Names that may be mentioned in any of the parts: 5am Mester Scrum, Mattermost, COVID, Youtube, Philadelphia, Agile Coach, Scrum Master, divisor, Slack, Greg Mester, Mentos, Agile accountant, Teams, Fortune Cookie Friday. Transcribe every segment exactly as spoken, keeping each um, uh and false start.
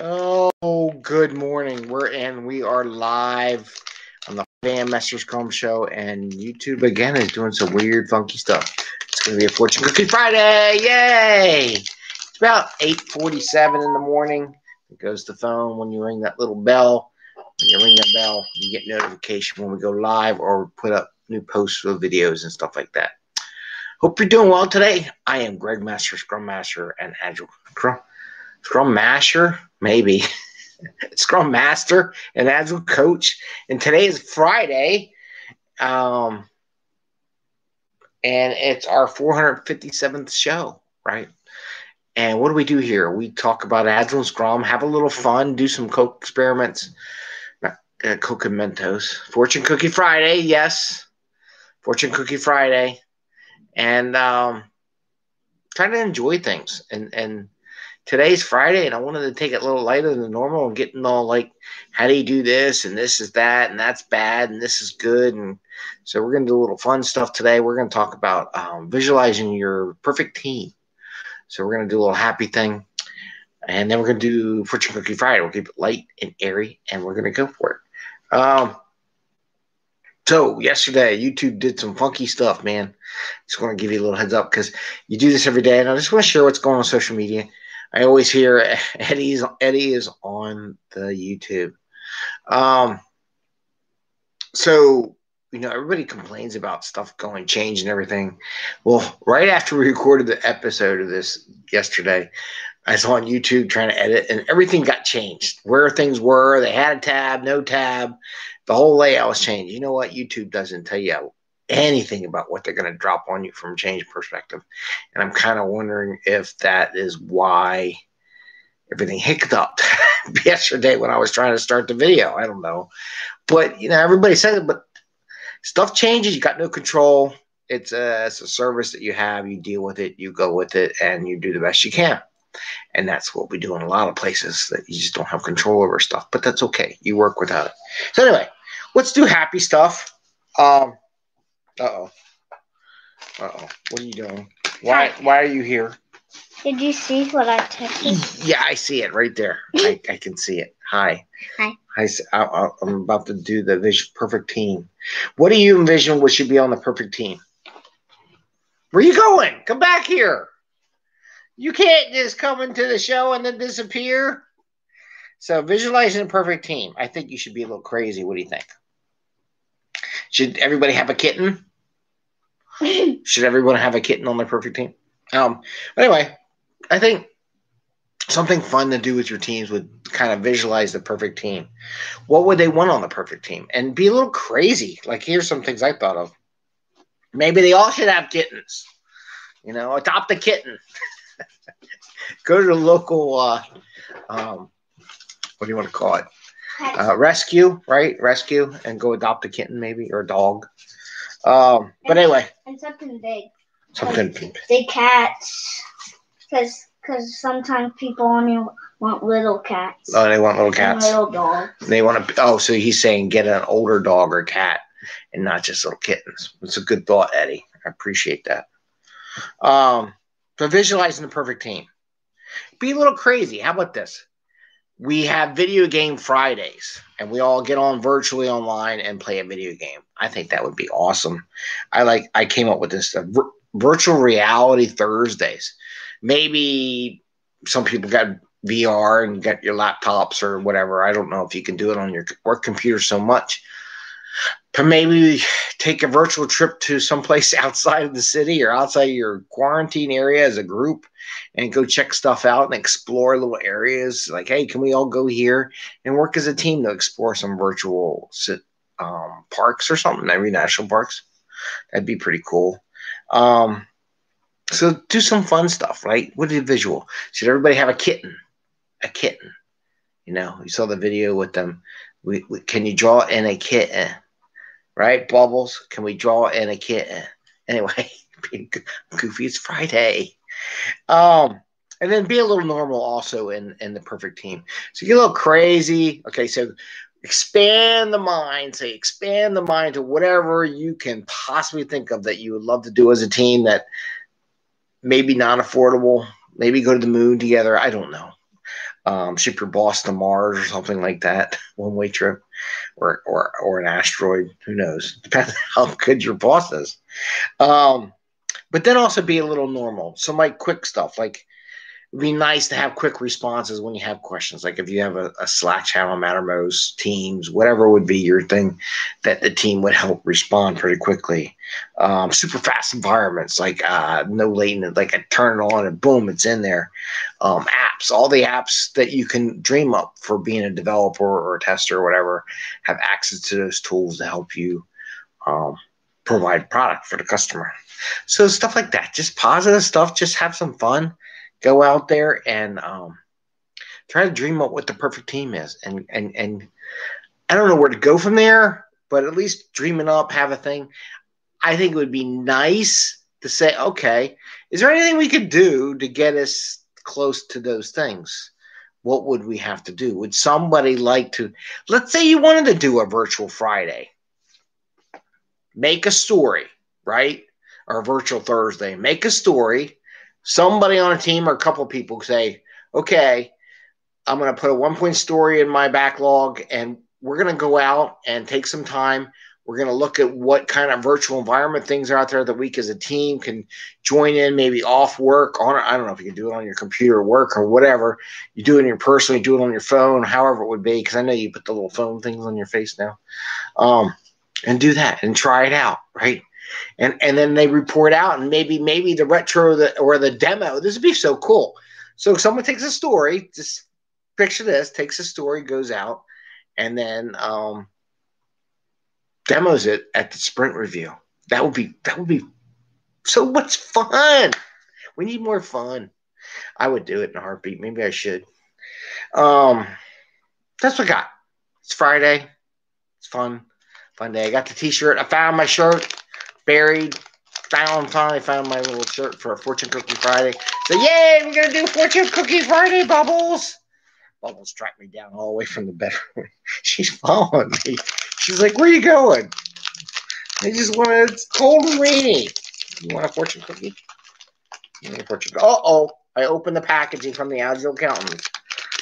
Oh, good morning. We're in. We are live on the five a.m. Mester Scrum Show, and YouTube again is doing some weird, funky stuff. It's going to be a Fortune Cookie Friday. Yay! It's about eight forty-seven in the morning. It goes to the phone when you ring that little bell. When you ring that bell, you get notification when we go live or put up new posts with videos and stuff like that. Hope you're doing well today. I am Greg Mester, Scrum Master, and Agile Scrum. Scrum Master, maybe. Scrum Master and Agile Coach. And today is Friday. Um, and it's our four hundred fifty-seventh show, right? And what do we do here? We talk about Agile and Scrum, have a little fun, do some Coke experiments. Not, uh, Coke and Mentos. Fortune Cookie Friday, yes. Fortune Cookie Friday. And um, try to enjoy things and and today's Friday, and I wanted to take it a little lighter than normal and getting all like, how do you do this, and this is that, and that's bad, and this is good. And so we're going to do a little fun stuff today. We're going to talk about um, visualizing your perfect team. So we're going to do a little happy thing, and then we're going to do Fortune Cookie Friday. We'll keep it light and airy, and we're going to go for it. Um, so yesterday, YouTube did some funky stuff, man. Just want to give you a little heads up because you do this every day, and I just want to share what's going on, on social media. I always hear Eddie's Eddie is on the YouTube. Um, so, you know, everybody complains about stuff going change and everything. Well, right after we recorded the episode of this yesterday, I was on YouTube trying to edit, and everything got changed. Where things were, they had a tab, no tab. The whole layout was changed. You know what? YouTube doesn't tell you anything about what they're going to drop on you from a change perspective. And I'm kind of wondering if that is why everything hiccuped yesterday when I was trying to start the video. I don't know. But, you know, everybody says it, but stuff changes. You got no control. It's a, it's a service that you have. You deal with it. You go with it, and you do the best you can. And that's what we do in a lot of places, that you just don't have control over stuff. But that's okay. You work without it. So anyway, let's do happy stuff. Um, Uh-oh. Uh-oh. What are you doing? Why Why are you here? Did you see what I texted? Yeah, I see it right there. I, I can see it. Hi. Hi. Hi. I, I'm about to do the vision, perfect team. What do you envision what should be on the perfect team? Where are you going? Come back here. You can't just come into the show and then disappear. So visualizing a perfect team. I think you should be a little crazy. What do you think? Should everybody have a kitten? Should everyone have a kitten on their perfect team? Um, but anyway, I think something fun to do with your teams would kind of visualize the perfect team. What would they want on the perfect team? And be a little crazy. Like, here's some things I thought of. Maybe they all should have kittens. You know, adopt a kitten. Go to the local, uh, um, what do you want to call it? Uh, rescue, right? Rescue and go adopt a kitten maybe or a dog. Um, but and, anyway. And something big. Something big. Big cats. Because because sometimes people only want little cats. Oh, they want little cats. And little dogs. They want to, oh, so he's saying get an older dog or cat and not just little kittens. It's a good thought, Eddie. I appreciate that. Um, so visualizing the perfect team. Be a little crazy. How about this? We have video game Fridays, and we all get on virtually online and play a video game. I think that would be awesome. I like. I came up with this uh, vir- virtual reality Thursdays. Maybe some people got V R and got your laptops or whatever. I don't know if you can do it on your work computer so much. But maybe take a virtual trip to someplace outside of the city or outside your quarantine area as a group and go check stuff out and explore little areas. Like, hey, can we all go here and work as a team to explore some virtual um, parks or something? Maybe national parks. That'd be pretty cool. Um, so do some fun stuff, right? What is the visual? Should everybody have a kitten? A kitten. You know, you saw the video with them. We, we, can you draw in a kitten? Right, Bubbles? Can we draw in a kitten? Anyway, being goofy, it's Friday. Um, and then be a little normal also in, in the perfect team. So get a little crazy. Okay, so expand the mind. Say expand the mind to whatever you can possibly think of that you would love to do as a team that maybe not affordable. Maybe go to the moon together. I don't know. um, Superboss to Mars or something like that, one way trip, or or or an asteroid. Who knows? Depends on how good your boss is. Um, but then also be a little normal. So my quick stuff, like, it'd be nice to have quick responses when you have questions. Like if you have a, a Slack channel, Mattermost, Teams, whatever would be your thing, that the team would help respond pretty quickly. Um, super fast environments, like uh, no latent, like I turn it on and boom, it's in there. Um, apps, all the apps that you can dream up for being a developer or a tester or whatever, have access to those tools to help you um, provide product for the customer. So stuff like that, just positive stuff, just have some fun. Go out there and um, try to dream up what the perfect team is. And, and and I don't know where to go from there, but at least dream it up, have a thing. I think it would be nice to say, okay, is there anything we could do to get us close to those things? What would we have to do? Would somebody like to – let's say you wanted to do a virtual Friday. Make a story, right? Or a virtual Thursday. Make a story. Somebody on a team or a couple of people say, okay, I'm going to put a one-point story in my backlog, and we're going to go out and take some time. We're going to look at what kind of virtual environment things are out there that we as a team can join in, maybe off work. On, I don't know if you can do it on your computer at work or whatever. You do it in your person, you do it on your phone, however it would be, because I know you put the little phone things on your face now. Um, and do that and try it out, right? And and then they report out, and maybe maybe the retro or the, or the demo. This would be so cool. So someone takes a story, just picture this, takes a story, goes out, and then um, demos it at the sprint review. That would be that would be so much fun. We need more fun. I would do it in a heartbeat. Maybe I should. Um, that's what I got. It's Friday. It's fun, fun day. I got the T-shirt. I found my shirt. Buried, found, finally found my little shirt for a Fortune Cookie Friday. So, yay, we're going to do Fortune Cookie Friday, Bubbles. Bubbles tracked me down all the way from the bedroom. She's following me. She's like, where are you going? I just want to, it's cold and rainy. You want a Fortune Cookie? You want a Fortune Cookie? Uh-oh, I opened the packaging from the Agile Accountant.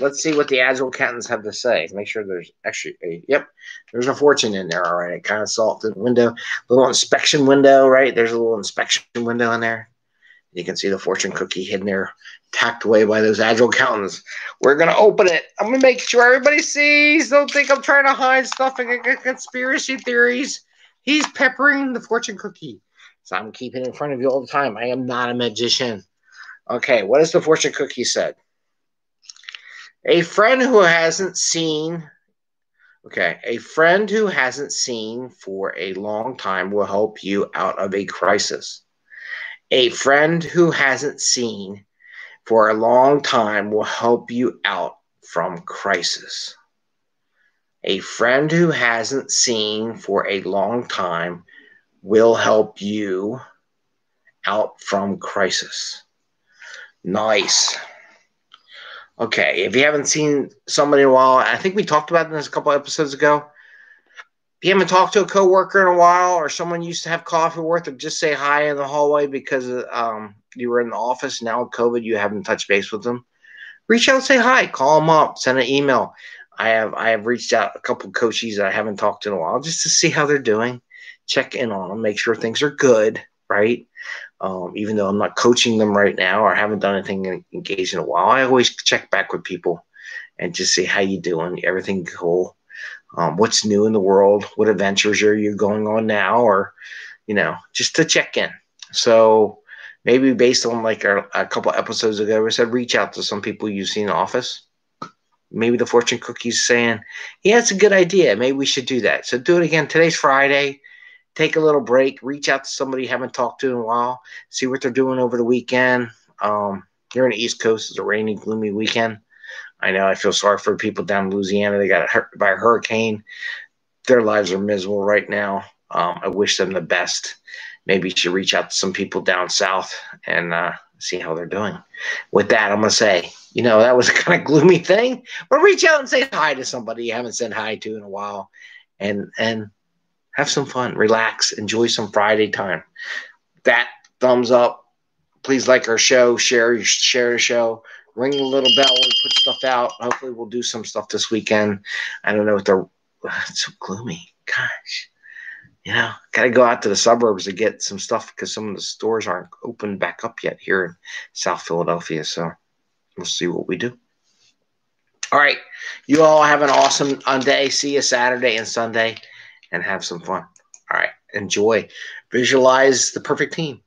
Let's see what the Agile Accountants have to say. Make sure there's actually a, yep, there's a fortune in there. All right. I kind of saw it through the window, little inspection window, right? There's a little inspection window in there. You can see the fortune cookie hidden there, tacked away by those Agile Accountants. We're going to open it. I'm going to make sure everybody sees. Don't think I'm trying to hide stuff and get conspiracy theories. He's peppering the fortune cookie. So I'm keeping it in front of you all the time. I am not a magician. Okay. What does the fortune cookie said? A friend who hasn't seen, okay, a friend who hasn't seen for a long time will help you out of a crisis. A friend who hasn't seen for a long time will help you out from crisis. A friend who hasn't seen for a long time will help you out from crisis. Nice. Okay, if you haven't seen somebody in a while, I think we talked about this a couple episodes ago. If you haven't talked to a coworker in a while, or someone you used to have coffee with, or just say hi in the hallway because um, you were in the office, now with COVID, you haven't touched base with them, reach out and say hi. Call them up. Send an email. I have I have reached out a couple of coaches that I haven't talked to in a while just to see how they're doing. Check in on them. Make sure things are good, right? Um, even though I'm not coaching them right now or haven't done anything engaged in a while, I always check back with people and just say, how you doing? Everything cool? Um, what's new in the world? What adventures are you going on now? Or, you know, just to check in. So maybe based on like our, a couple episodes ago, we said reach out to some people you see in the office. Maybe the fortune cookie's saying, yeah, it's a good idea. Maybe we should do that. So do it again. Today's Friday. Take a little break. Reach out to somebody you haven't talked to in a while. See what they're doing over the weekend. Um, here on the East Coast, it's a rainy, gloomy weekend. I know I feel sorry for people down in Louisiana. They got hurt by a hurricane. Their lives are miserable right now. Um, I wish them the best. Maybe you should reach out to some people down south and uh, see how they're doing. With that, I'm going to say, you know, that was a kind of gloomy thing. But reach out and say hi to somebody you haven't said hi to in a while. And and. Have some fun, relax, enjoy some Friday time. That thumbs up. Please like our show, share share the show, ring the little bell when we put stuff out. Hopefully we'll do some stuff this weekend. I don't know what the – it's so gloomy. Gosh. You know, got to go out to the suburbs to get some stuff because some of the stores aren't open back up yet here in South Philadelphia. So we'll see what we do. All right. You all have an awesome day. See you Saturday and Sunday and have some fun. All right. Enjoy. Visualize the perfect team.